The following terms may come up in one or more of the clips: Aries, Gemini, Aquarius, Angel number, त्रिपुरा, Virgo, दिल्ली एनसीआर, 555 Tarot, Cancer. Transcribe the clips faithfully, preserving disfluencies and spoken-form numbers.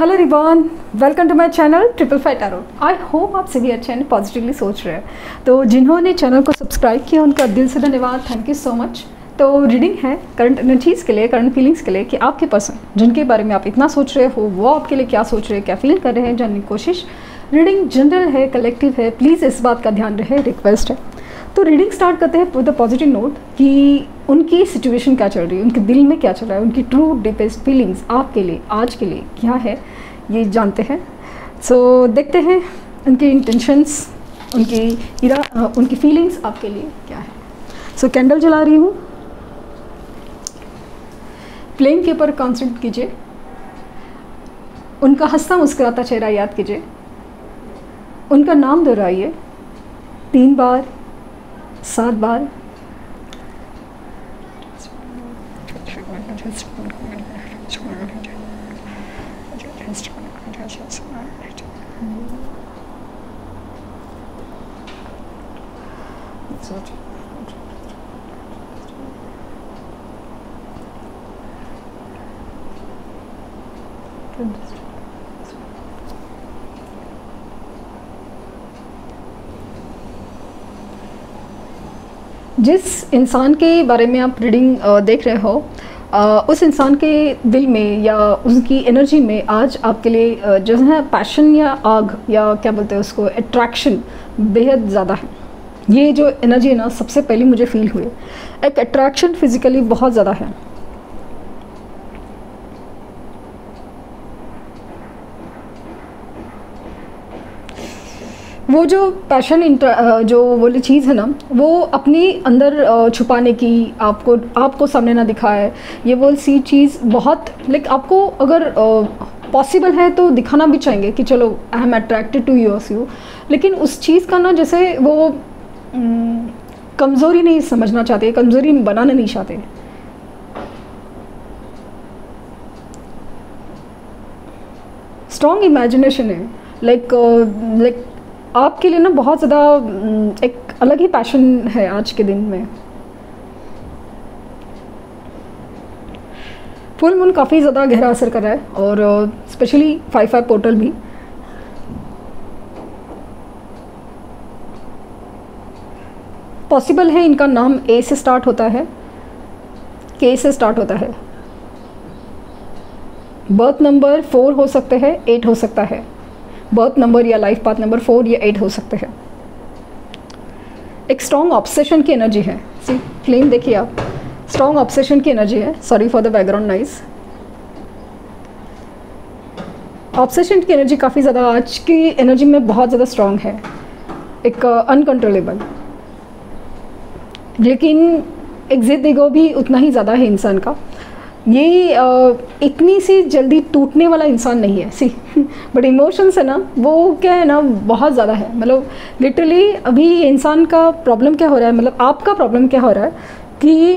Hello रिवान, welcome to my channel triple five tarot. I hope आप सभी अच्छे हैं, पॉजिटिवली सोच रहे हैं। तो जिन्होंने चैनल को सब्सक्राइब किया उनका दिल से धन्यवाद, थैंक यू सो मच। तो रीडिंग है करंट एनर्जीज़ के लिए, करंट फीलिंग्स के लिए कि आपके पर्सन जिनके बारे में आप इतना सोच रहे हो वो आपके लिए क्या सोच रहे हैं, क्या फील कर रहे हैं, जानने की कोशिश। रीडिंग जनरल है, कलेक्टिव है, प्लीज़ इस बात का ध्यान रहे, रिक्वेस्ट है। तो रीडिंग स्टार्ट करते हैं विद अ पॉजिटिव नोट कि उनकी सिचुएशन क्या चल रही है, उनके दिल में क्या चल रहा है, उनकी ट्रू डीपेस्ट फीलिंग्स आपके लिए आज के लिए क्या है ये जानते हैं। सो so, देखते हैं उनके इंटेंशंस, उनकी इरा उनकी फीलिंग्स आपके लिए क्या है। सो so, कैंडल जला रही हूँ, फ्लेम के ऊपर कॉन्सेंट्रेट कीजिए, उनका हंसता मुस्कुराता चेहरा याद कीजिए, उनका नाम दोहराइए तीन बार, सात बार। जिस इंसान के बारे में आप रीडिंग देख रहे हो उस इंसान के दिल में या उसकी एनर्जी में आज आपके लिए जो है पैशन या आग या क्या बोलते हैं उसको, अट्रैक्शन बेहद ज़्यादा है। ये जो एनर्जी है ना, सबसे पहले मुझे फील हुई एक अट्रैक्शन फिजिकली बहुत ज़्यादा है। वो जो पैशन इंटर जो बोली चीज़ है ना, वो अपने अंदर छुपाने की, आपको आपको सामने ना दिखाए, ये वो सी चीज़ बहुत लाइक आपको अगर पॉसिबल है तो दिखाना भी चाहेंगे कि चलो I am attracted to yours you, लेकिन उस चीज़ का ना जैसे वो कमज़ोरी नहीं समझना चाहते, कमज़ोरी बनाना नहीं चाहते। स्ट्रॉन्ग इमेजिनेशन है, लाइक लाइक आपके लिए ना बहुत ज़्यादा एक अलग ही पैशन है आज के दिन में। फुल मून काफ़ी ज़्यादा गहरा असर कर रहा है और स्पेशली फाइव फाइव पोर्टल भी। पॉसिबल है इनका नाम ए से स्टार्ट होता है, के से स्टार्ट होता है, बर्थ नंबर फोर हो सकते हैं, एट हो सकता है, बर्थ नंबर या लाइफ पाथ नंबर फोर या एट हो सकते हैं। एक स्ट्रॉन्ग ऑब्सेशन की एनर्जी है, सी फ्लेम देखिए आप, स्ट्रॉन्ग ऑब्सेशन की एनर्जी है। Sorry for the background noise. Obsession की एनर्जी काफ़ी ज़्यादा आज की एनर्जी में बहुत ज़्यादा स्ट्रॉन्ग है, एक अनकंट्रोलेबल, लेकिन एक जिद ईगो भी उतना ही ज़्यादा है इंसान का। ये इतनी सी जल्दी टूटने वाला इंसान नहीं है, सी बट इमोशंस है ना वो क्या है ना बहुत ज़्यादा है। मतलब लिटरली अभी इंसान का प्रॉब्लम क्या हो रहा है, मतलब आपका प्रॉब्लम क्या हो रहा है कि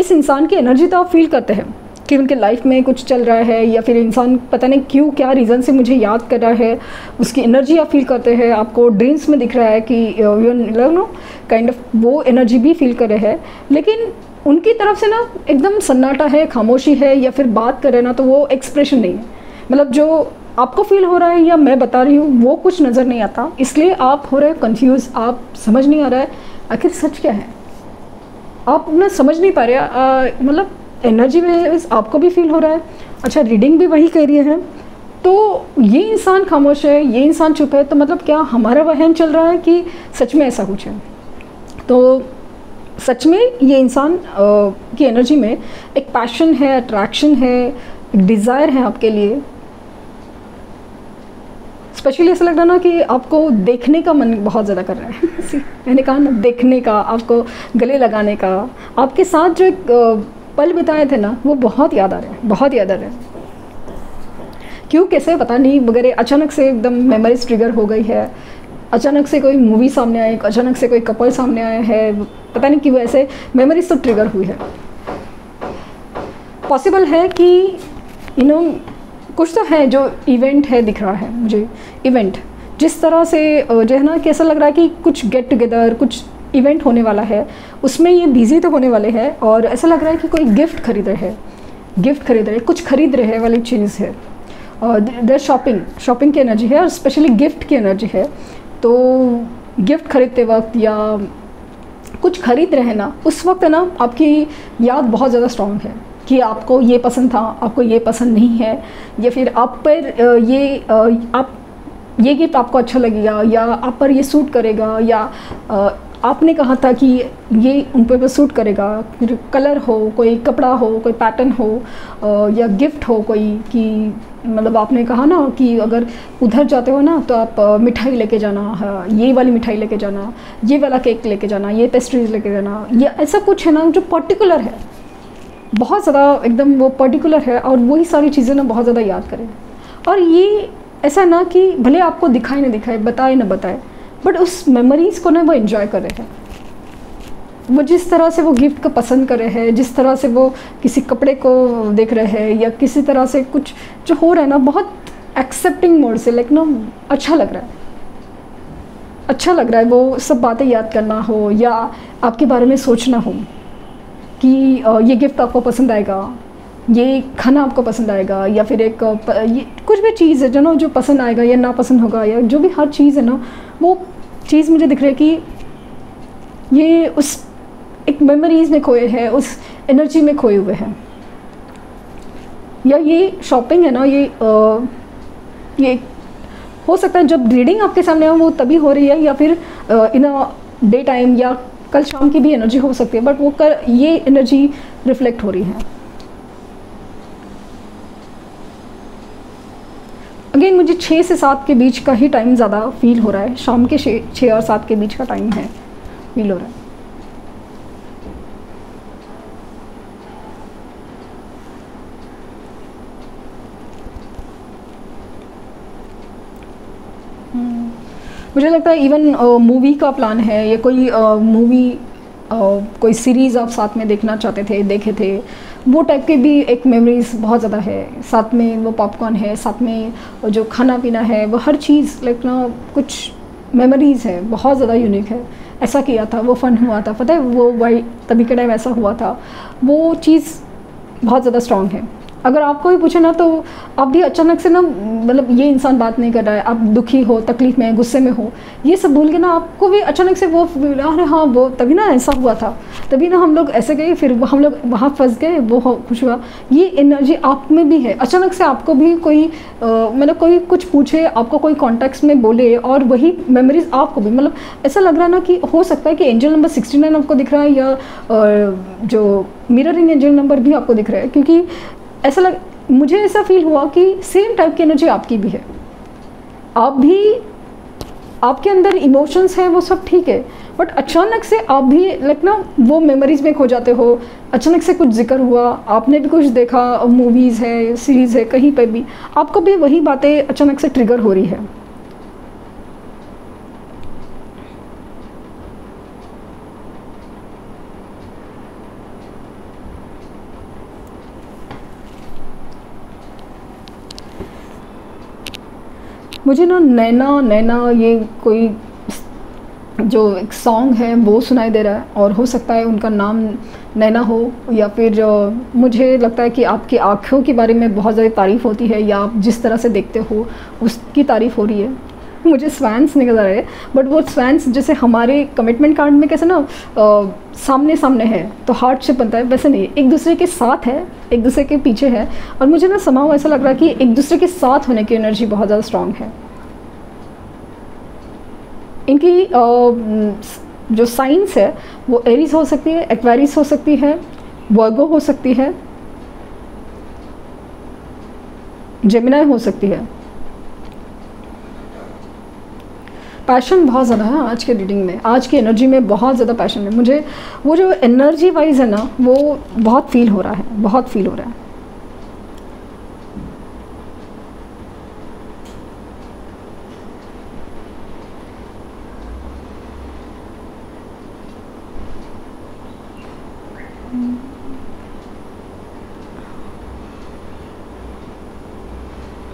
इस इंसान की एनर्जी तो आप फील करते हैं कि उनके लाइफ में कुछ चल रहा है, या फिर इंसान पता नहीं क्यों क्या रीज़न से मुझे याद कर रहा है, उसकी एनर्जी आप फील करते हैं, आपको ड्रीम्स में दिख रहा है कि यू नो काइंड ऑफ वो एनर्जी भी फील कर रहे हैं, लेकिन उनकी तरफ से ना एकदम सन्नाटा है, खामोशी है, या फिर बात करें ना तो वो एक्सप्रेशन नहीं है। मतलब जो आपको फील हो रहा है या मैं बता रही हूँ वो कुछ नज़र नहीं आता, इसलिए आप हो रहे हो कन्फ्यूज़, आप समझ नहीं आ रहा है आखिर सच क्या है, आप ना समझ नहीं पा रहे। मतलब एनर्जी में आपको भी फील हो रहा है, अच्छा रीडिंग भी वही कह रही है, तो ये इंसान खामोश है, ये इंसान चुप है, तो मतलब क्या हमारा वहम चल रहा है कि सच में ऐसा कुछ है। तो सच में ये इंसान की एनर्जी में एक पैशन है, अट्रैक्शन है, एक डिज़ायर है आपके लिए। स्पेशली ऐसा लग रहा ना कि आपको देखने का मन बहुत ज़्यादा कर रहा है। मैंने कहा ना देखने का, आपको गले लगाने का, आपके साथ जो एक पल बिताए थे ना वो बहुत याद आ रहे हैं, बहुत याद आ रहे हैं। क्यों कैसे पता नहीं, मगर अचानक से एकदम मेमोरीज ट्रिगर हो गई है, अचानक से कोई मूवी सामने आई, अचानक से कोई कपल सामने आया है, पता नहीं क्यों ऐसे मेमोरीज तो ट्रिगर हुई है। पॉसिबल है कि यू नो कुछ तो है जो इवेंट है, दिख रहा है मुझे इवेंट, जिस तरह से जो है ना कि ऐसा लग रहा है कि कुछ गेट टुगेदर, कुछ इवेंट होने वाला है, उसमें ये बिजी तो होने वाले हैं, और ऐसा लग रहा है कि कोई गिफ्ट खरीद रहे हैं, गिफ्ट खरीद रहे हैं, कुछ खरीद रहे वाली चीज़ है। देर शॉपिंग शॉपिंग की एनर्जी है और स्पेशली गिफ्ट की एनर्जी है। तो गिफ्ट खरीदते वक्त या कुछ खरीद रहे ना उस वक्त ना आपकी याद बहुत ज़्यादा स्ट्रॉन्ग है कि आपको ये पसंद था, आपको ये पसंद नहीं है, या फिर आप पर ये आप ये गिफ्ट आपको अच्छा लगेगा या आप पर ये सूट करेगा, या आपने कहा था कि ये उन पर सूट करेगा। कलर हो, कोई कपड़ा हो, कोई पैटर्न हो, या गिफ्ट हो कोई, कि मतलब आपने कहा ना कि अगर उधर जाते हो ना तो आप मिठाई लेके जाना, ये वाली मिठाई लेके जाना, ये वाला केक लेके जाना, ये पेस्ट्रीज लेके जाना, या ऐसा कुछ है ना जो पर्टिकुलर है, बहुत ज़्यादा एकदम वो पर्टिकुलर है, और वही सारी चीज़ें ना बहुत ज़्यादा याद करें। और ये ऐसा ना कि भले आपको दिखाई ना दिखाए, बताए ना बताए, बट उस मेमोरीज़ को ना वो एंजॉय कर रहे हैं। वो जिस तरह से वो गिफ्ट को पसंद कर रहे हैं, जिस तरह से वो किसी कपड़े को देख रहे हैं, या किसी तरह से कुछ जो हो रहा है ना बहुत एक्सेप्टिंग मोड से, लाइक ना अच्छा लग रहा है, अच्छा लग रहा है वो सब बातें याद करना हो, या आपके बारे में सोचना हो कि ये गिफ्ट आपको पसंद आएगा, ये खाना आपको पसंद आएगा, या फिर एक ये कुछ भी चीज़ है जो ना जो पसंद आएगा या ना पसंद होगा, या जो भी हर चीज़ है ना वो चीज़ मुझे दिख रही है कि ये उस एक मेमोरीज़ में खोए हैं, उस एनर्जी में खोए हुए हैं। या ये शॉपिंग है ना, ये आ, ये हो सकता है जब रीडिंग आपके सामने हो वो तभी हो रही है, या फिर इन अ डे टाइम, या कल शाम की भी एनर्जी हो सकती है, बट वो कर ये एनर्जी रिफ्लेक्ट हो रही है। अगेन मुझे छः से सात के बीच का ही टाइम ज़्यादा फील हो रहा है, शाम के छः और सात के बीच का टाइम है फील हो रहा है। मुझे लगता है इवन मूवी uh, का प्लान है, या कोई मूवी uh, uh, कोई सीरीज़ आप साथ में देखना चाहते थे, देखे थे, वो टाइप के भी एक मेमोरीज़ बहुत ज़्यादा है। साथ में वो पॉपकॉर्न है, साथ में जो खाना पीना है, वो हर चीज़ लाइक ना कुछ मेमोरीज़ है, बहुत ज़्यादा यूनिक है। ऐसा किया था, वो फन हुआ था, पता है वो वही तभी के टाइम ऐसा हुआ था, वो चीज़ बहुत ज़्यादा स्ट्रॉन्ग है। अगर आपको भी पूछे ना तो आप भी अचानक से ना मतलब ये इंसान बात नहीं कर रहा है, आप दुखी हो, तकलीफ़ में, गुस्से में हो, ये सब भूल के ना आपको भी अचानक से वो अरे हाँ वो तभी ना ऐसा हुआ था, तभी ना हम लोग ऐसे गए, फिर हम लोग वहाँ फंस गए, वो खुश हुआ। ये एनर्जी आप में भी है। अचानक से आपको भी कोई मतलब कोई कुछ पूछे, आपको कोई कॉन्टेक्स्ट में बोले, और वही मेमोरीज आपको भी मतलब ऐसा लग रहा है ना कि हो सकता है कि एंजल नंबर सिक्सटी नाइन आपको दिख रहा है, या जो मिररिंग एंजल नंबर भी आपको दिख रहा है, क्योंकि ऐसा लग मुझे ऐसा फील हुआ कि सेम टाइप की एनर्जी आपकी भी है। आप भी आपके अंदर इमोशंस हैं, वो सब ठीक है, बट अचानक से आप भी लाइक ना वो मेमोरीज़ में खो जाते हो। अचानक से कुछ जिक्र हुआ, आपने भी कुछ देखा, मूवीज़ है, सीरीज़ है, कहीं पे भी आपको भी वही बातें अचानक से ट्रिगर हो रही है। मुझे ना नैना नैना ये कोई जो एक सॉन्ग है वो सुनाई दे रहा है, और हो सकता है उनका नाम नैना हो, या फिर मुझे लगता है कि आपकी आँखों के बारे में बहुत ज़्यादा तारीफ़ होती है, या आप जिस तरह से देखते हो उसकी तारीफ़ हो रही है। मुझे स्वैंस निकल रहे हैं, बट वो स्वैंस जैसे हमारे कमिटमेंट कार्ड में कैसे ना आ, सामने सामने है तो हार्ट शेप बनता है, वैसे नहीं, एक दूसरे के साथ है, एक दूसरे के पीछे है। और मुझे ना समाव ऐसा लग रहा है कि एक दूसरे के साथ होने की एनर्जी बहुत ज़्यादा स्ट्रॉन्ग है। इनकी आ, जो साइंस है वो एरीज हो सकती है, एक्वेरियस हो सकती है, वर्गो हो सकती है, जेमिनाई हो सकती है। पैशन बहुत ज़्यादा है आज के रीडिंग में, आज की एनर्जी में बहुत ज़्यादा पैशन है। मुझे वो जो एनर्जी वाइज है ना वो बहुत फील हो रहा है, बहुत फील हो रहा है।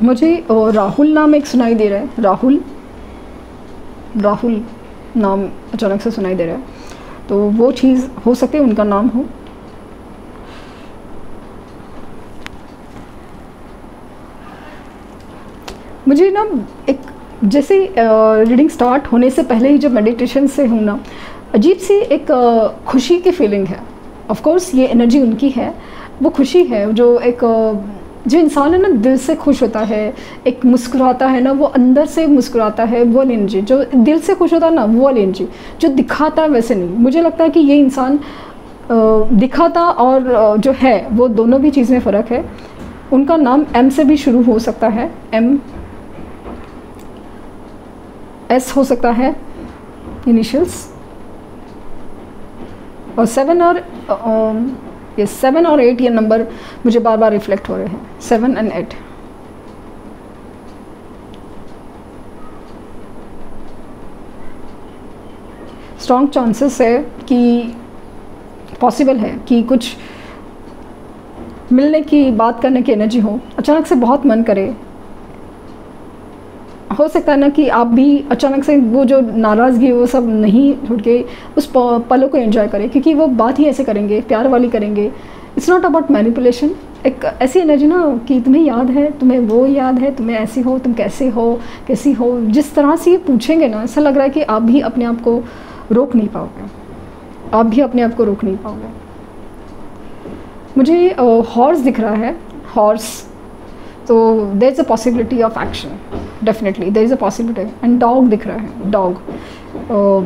मुझे राहुल नाम एक सुनाई दे रहा है, राहुल राहुल नाम अचानक से सुनाई दे रहा है, तो वो चीज़ हो सकती है उनका नाम हो। मुझे ना एक जैसे रीडिंग स्टार्ट होने से पहले ही जब मेडिटेशन से हूँ ना, अजीब सी एक खुशी की फीलिंग है। ऑफ कोर्स ये एनर्जी उनकी है, वो खुशी है जो एक जो इंसान है ना दिल से खुश होता है, एक मुस्कुराता है ना, वो अंदर से मुस्कुराता है, वो वाली एनर्जी जो दिल से खुश होता है ना, वो वाली एनर्जी जो दिखाता है वैसे नहीं। मुझे लगता है कि ये इंसान दिखाता और जो है वो दोनों भी चीज़ में फ़र्क है। उनका नाम एम से भी शुरू हो सकता है, एम एस हो सकता है इनिशियल्स, और सेवन और ये सेवन और एट ये नंबर मुझे बार बार रिफ्लेक्ट हो रहे हैं, seven and eight. Strong chances है कि पॉसिबल है कि कुछ मिलने की, बात करने की एनर्जी हो, अचानक से बहुत मन करे। हो सकता है ना कि आप भी अचानक से वो जो नाराज़गी वो सब नहीं छूट के उस पलों को एंजॉय करें, क्योंकि वो बात ही ऐसे करेंगे, प्यार वाली करेंगे। It's not about manipulation. एक ऐसी एनर्जी ना कि तुम्हें याद है, तुम्हें वो याद है, तुम्हें ऐसी हो, तुम कैसे हो, कैसी हो, जिस तरह से ये पूछेंगे ना, ऐसा लग रहा है कि आप भी अपने आप को रोक नहीं पाओगे, आप भी अपने आप को रोक नहीं पाओगे। मुझे हॉर्स दिख रहा है, हॉर्स, तो there is a possibility of action, definitely there is a possibility. And dog दिख रहा है, डॉग,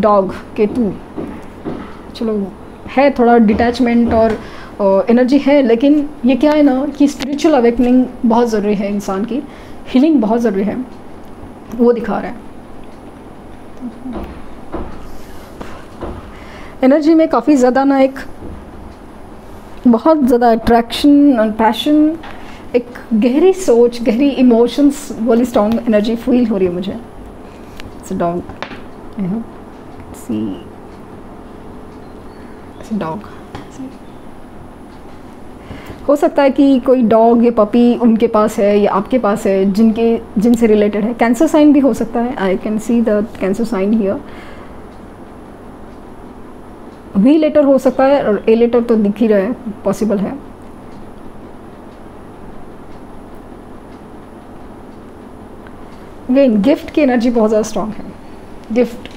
डॉग केतु। चलो है थोड़ा डिटैचमेंट और एनर्जी uh, है, लेकिन ये क्या है ना कि स्पिरिचुअल अवेकनिंग बहुत ज़रूरी है, इंसान की हीलिंग बहुत ज़रूरी है, वो दिखा रहा है। एनर्जी में काफ़ी ज़्यादा ना एक बहुत ज़्यादा अट्रैक्शन और पैशन, एक गहरी सोच, गहरी इमोशंस वाली स्ट्रॉन्ग एनर्जी फील हो रही है मुझे। डॉग सी डॉग, हो सकता है कि कोई डॉग या पपी उनके पास है या आपके पास है, जिनके जिनसे रिलेटेड है। कैंसर साइन भी हो सकता है, I can see the cancer sign here. V letter हो सकता है और ए लेटर तो दिख ही रहा है, पॉसिबल है। अगेन गिफ्ट की एनर्जी बहुत ज़्यादा स्ट्रांग है। गिफ्ट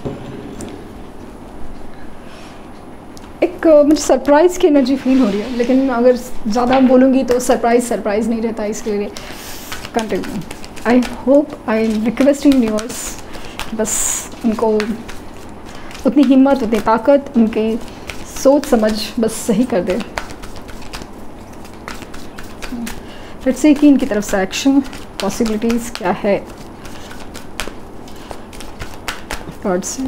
एक मुझे सरप्राइज़ की एनर्जी फील हो रही है, लेकिन अगर ज़्यादा बोलूँगी तो सरप्राइज़ सरप्राइज़ नहीं रहता, इसके लिए continue. I hope, I am requesting universe बस उनको उतनी हिम्मत, उतनी ताकत, उनकी सोच समझ बस सही कर दे। फिर से कि इनकी तरफ से एक्शन, पॉसिबिलिटीज़ क्या है। गॉड से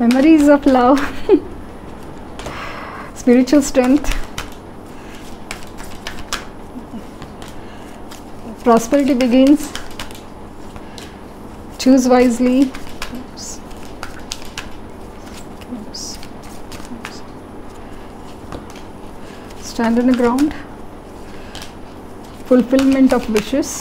memories of love, spiritual strength, prosperity begins, Choose wisely. Stand on the ground. Fulfillment of wishes.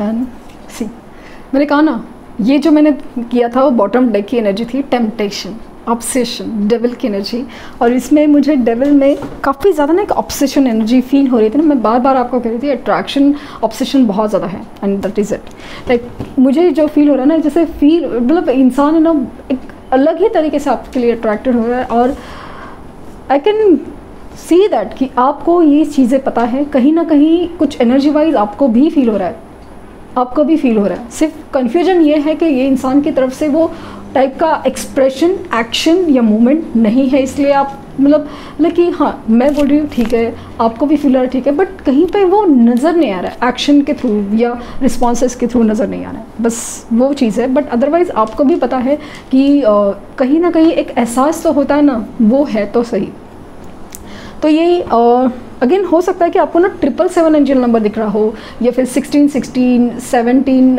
And see. मैंने कहा ना ये जो मैंने किया था वो बॉटम डेक की एनर्जी थी, टेम्पटेशन, ऑब्सेशन, डेविल की एनर्जी। और इसमें मुझे डेविल में काफ़ी ज़्यादा ना एक ऑब्सेशन एनर्जी फील हो रही थी ना, मैं बार बार आपको कह रही थी अट्रैक्शन ऑब्सेशन बहुत ज़्यादा है, and that is it. Like मुझे जो फील हो रहा है ना, जैसे फील मतलब इंसान है ना एक अलग ही तरीके से आपके लिए अट्रैक्टेड हो रहा है, और आई कैन सी दैट कि आपको ये चीज़ें पता है, कहीं ना कहीं कुछ एनर्जी वाइज आपको भी फील हो रहा है, आपको भी फील हो रहा है। सिर्फ कन्फ्यूजन ये है कि ये इंसान की तरफ से वो टाइप का एक्सप्रेशन, एक्शन या मूवमेंट नहीं है, इसलिए आप मतलब लेकिन हाँ मैं बोल रही हूँ ठीक है, आपको भी फील हो रहा है ठीक है, बट कहीं पे वो नज़र नहीं आ रहा है, एक्शन के थ्रू या रिस्पॉन्सेस के थ्रू नज़र नहीं आ रहा है, बस वो चीज़ है। बट अदरवाइज़ आपको भी पता है कि आ, कहीं ना कहीं एक एहसास तो होता है ना, वो है तो सही। तो ये अगेन हो सकता है कि आपको ना ट्रिपल सेवन एंजल नंबर दिख रहा हो, या फिर सिक्सटीन सिक्सटीन सेवनटीन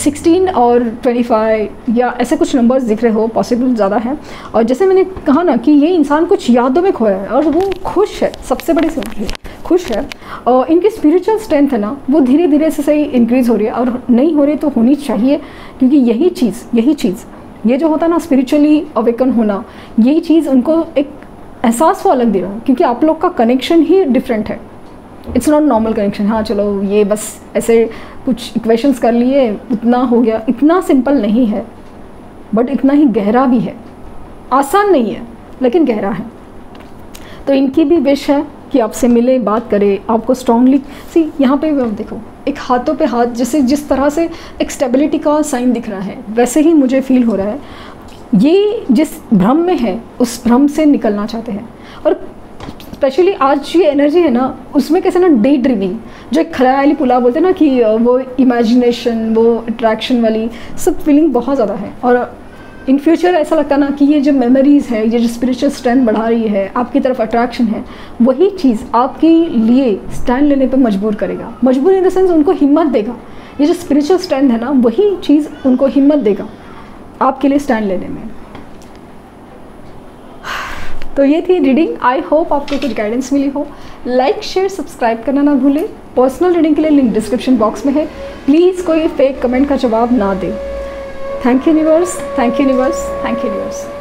सिक्सटीन और ट्वेंटी फाइव या ऐसे कुछ नंबर्स दिख रहे हो, पॉसिबल ज़्यादा है। और जैसे मैंने कहा ना कि ये इंसान कुछ यादों में खोया है और वो खुश है, सबसे बड़ी समझ खुश है। और इनकी स्पिरिचुअल स्ट्रेंथ है ना वो धीरे धीरे से सही इंक्रीज़ हो रही है, और नहीं हो रही तो होनी चाहिए, क्योंकि यही चीज़ यही चीज़ ये जो होता है ना स्पिरिचुअली अवेकन होना, यही चीज़ उनको एक एहसास वो अलग दे रहा है, क्योंकि आप लोग का कनेक्शन ही डिफरेंट है। It's not normal connection. हाँ चलो ये बस ऐसे कुछ इक्वेशंस कर लिए उतना हो गया, इतना सिंपल नहीं है, बट इतना ही गहरा भी है। आसान नहीं है लेकिन गहरा है। तो इनकी भी विश है कि आपसे मिले, बात करे, आपको स्ट्रांगली सी। यहाँ पे भी आप देखो एक हाथों पे हाथ, जैसे जिस तरह से एक स्टेबिलिटी का साइन दिख रहा है वैसे ही मुझे फील हो रहा है। ये जिस भ्रम में है उस भ्रम से निकलना चाहते हैं, और स्पेशली आज ये एनर्जी है ना उसमें कैसे ना डे ड्रीमिंग, जो एक ख्याली पुलाव बोलते हैं ना कि वो इमेजिनेशन, वो अट्रैक्शन वाली सब फीलिंग बहुत ज़्यादा है। और इन फ्यूचर ऐसा लगता है ना कि ये जो मेमोरीज़ है, ये जो स्पिरिचुअल स्ट्रेंथ बढ़ा रही है, आपकी तरफ अट्रैक्शन है, वही चीज़ आपके लिए स्टैंड लेने पर मजबूर करेगा। मजबूर इन द सेंस उनको हिम्मत देगा। ये जो स्पिरिचुअल स्ट्रेंथ है ना वही चीज़ उनको हिम्मत देगा आपके लिए स्टैंड लेने में। तो ये थी रीडिंग। आई होप आपको कुछ गाइडेंस मिली हो। लाइक शेयर सब्सक्राइब करना ना भूलें। पर्सनल रीडिंग के लिए लिंक डिस्क्रिप्शन बॉक्स में है। प्लीज़ कोई फेक कमेंट का जवाब ना दें। Thank you universe, thank you universe, thank you universe.